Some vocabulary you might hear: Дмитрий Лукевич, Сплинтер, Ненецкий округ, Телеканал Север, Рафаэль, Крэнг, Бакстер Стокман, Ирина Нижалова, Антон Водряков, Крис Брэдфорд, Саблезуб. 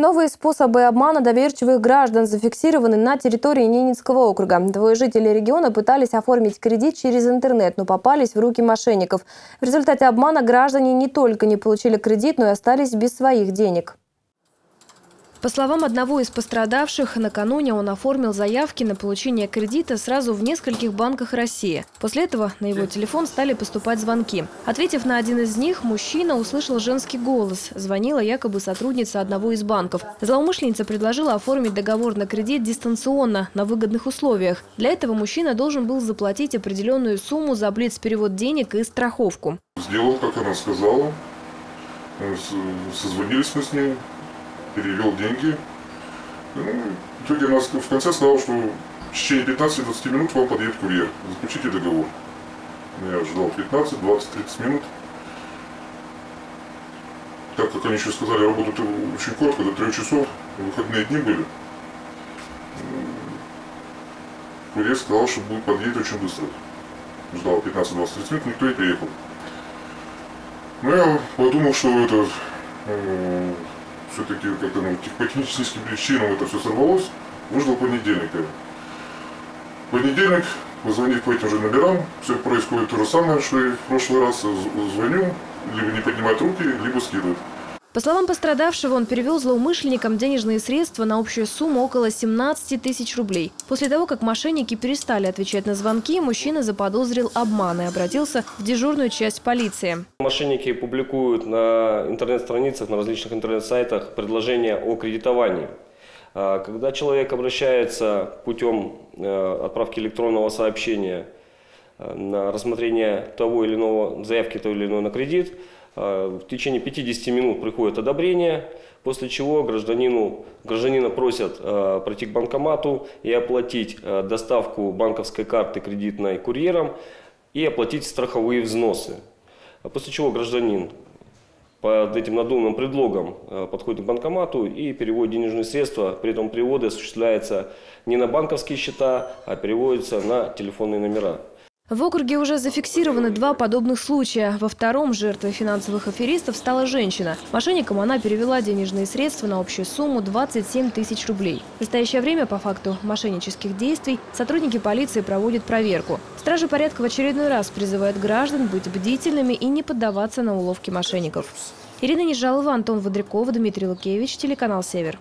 Новые способы обмана доверчивых граждан зафиксированы на территории Ненецкого округа. Двое жителей региона пытались оформить кредит через интернет, но попались в руки мошенников. В результате обмана граждане не только не получили кредит, но и остались без своих денег. По словам одного из пострадавших, накануне он оформил заявки на получение кредита сразу в нескольких банках России. После этого на его телефон стали поступать звонки. Ответив на один из них, мужчина услышал женский голос. Звонила якобы сотрудница одного из банков. Злоумышленница предложила оформить договор на кредит дистанционно, на выгодных условиях. Для этого мужчина должен был заплатить определенную сумму за блиц-перевод денег и страховку. Сделал, как она сказала. Созвонились мы с ней. Перевел деньги. В итоге она в конце сказала, что в течение 15-20 минут вам подъедет курьер. Заключите договор. Я ждал 15, 20, 30 минут. Так как они еще сказали, работают очень коротко, до 3 часов. Выходные дни были. Курьер сказал, что будет подъедет очень быстро. Ждал 15, 20, 30 минут, никто не приехал. Но я подумал, что это... Все-таки по техническим причинам это все сорвалось, выждал понедельника. В понедельник, позвонив по этим же номерам, все происходит то же самое, что и в прошлый раз. Звоню, либо не поднимают руки, либо скидывают. По словам пострадавшего, он перевел злоумышленникам денежные средства на общую сумму около 17 тысяч рублей. После того, как мошенники перестали отвечать на звонки, мужчина заподозрил обман и обратился в дежурную часть полиции. Мошенники публикуют на интернет-страницах, на различных интернет-сайтах предложения о кредитовании. Когда человек обращается путем отправки электронного сообщения на рассмотрение того или иного, заявки того или иного на кредит, в течение 50 минут приходит одобрение, после чего гражданина просят пройти к банкомату и оплатить доставку банковской карты кредитной курьером и оплатить страховые взносы. После чего гражданин под этим надуманным предлогом подходит к банкомату и переводит денежные средства. При этом переводы осуществляются не на банковские счета, а переводятся на телефонные номера. В округе уже зафиксированы два подобных случая. Во втором жертвой финансовых аферистов стала женщина. Мошенникам она перевела денежные средства на общую сумму 27 тысяч рублей. В настоящее время по факту мошеннических действий сотрудники полиции проводят проверку. Стражи порядка в очередной раз призывают граждан быть бдительными и не поддаваться на уловки мошенников. Ирина Нижалова, Антон Водряков, Дмитрий Лукевич, телеканал «Север».